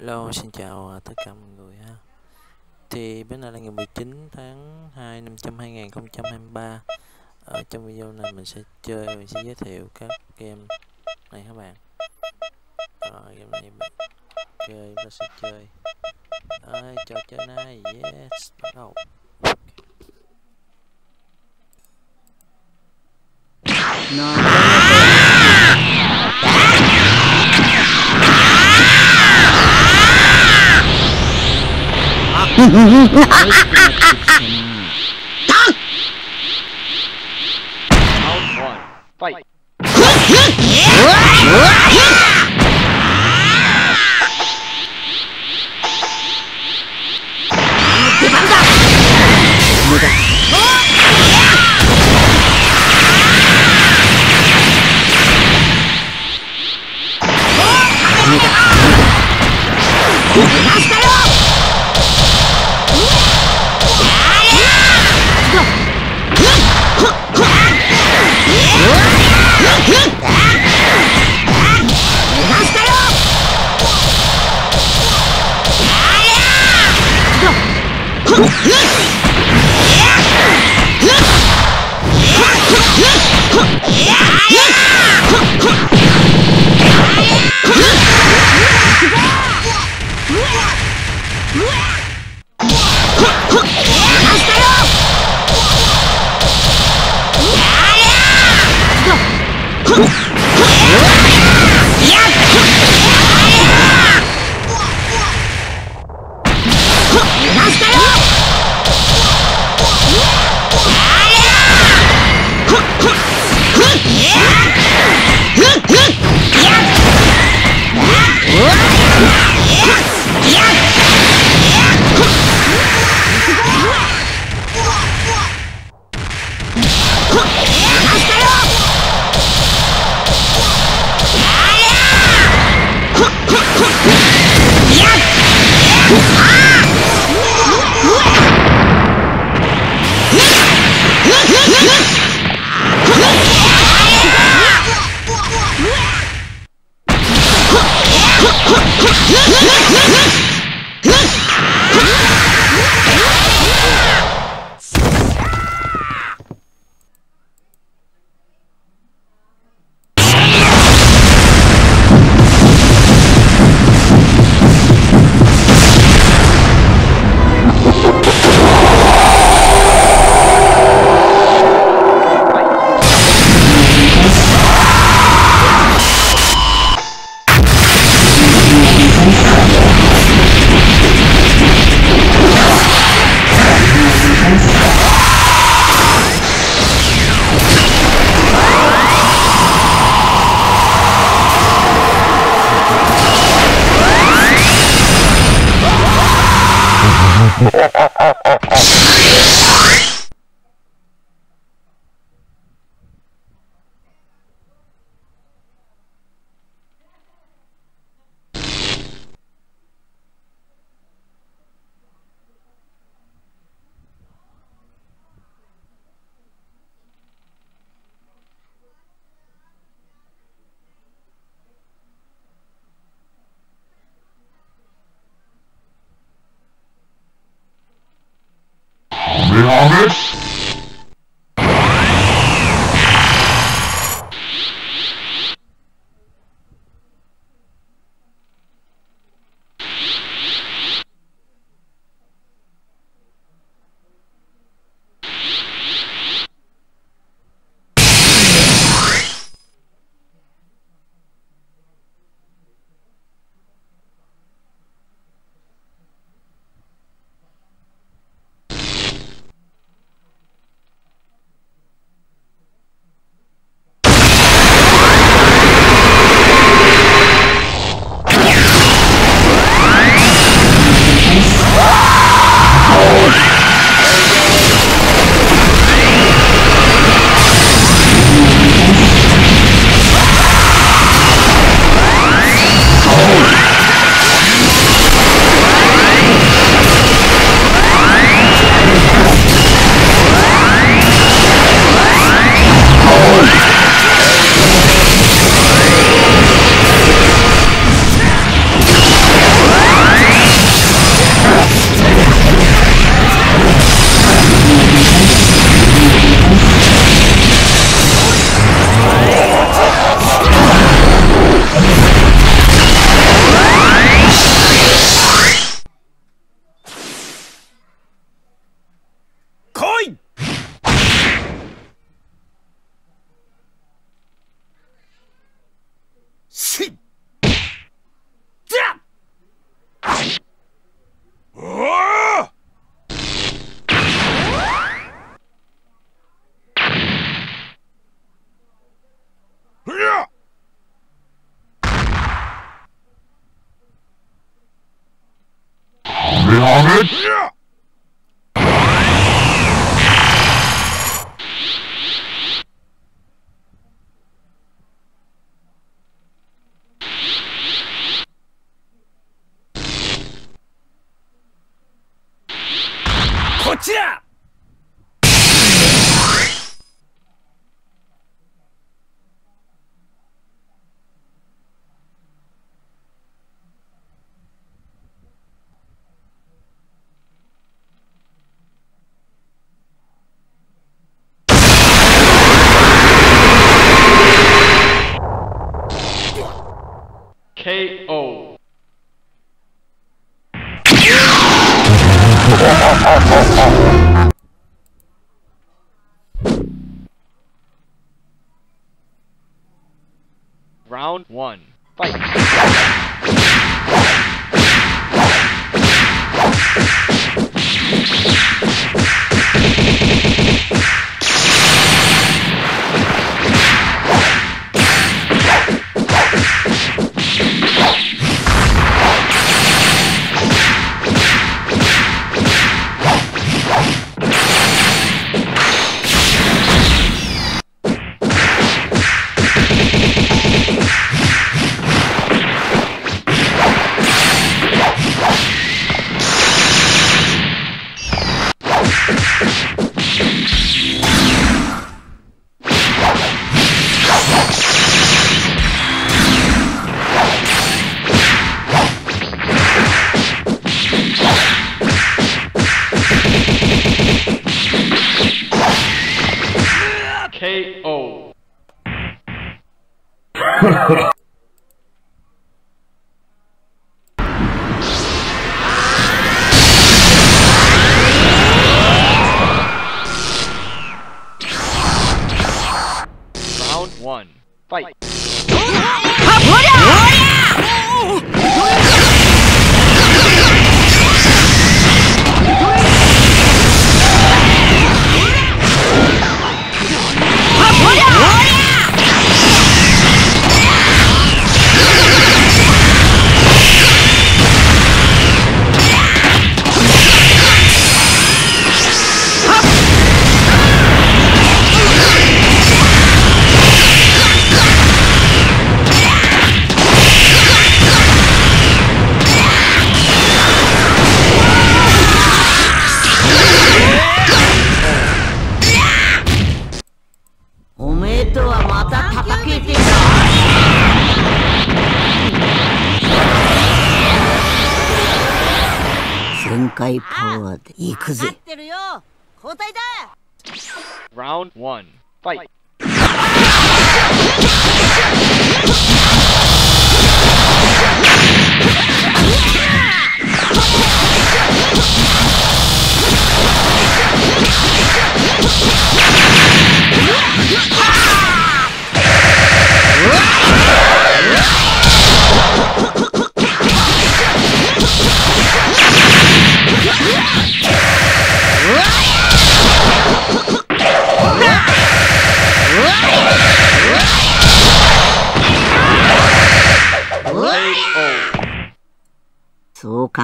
Hello, xin chào tất cả mọi người ha. Thì bữa nay là ngày 19 tháng 2 năm 2023. Ở trong video này mình sẽ giới thiệu các game này các bạn. Rồi game này mình chơi, nó sẽ chơi. Ơi trò chơi này, yes, bắt đầu. Fight. Damn it! KO. Round 1. Fight. KO. Round 1. Fight. Round 1. Fight.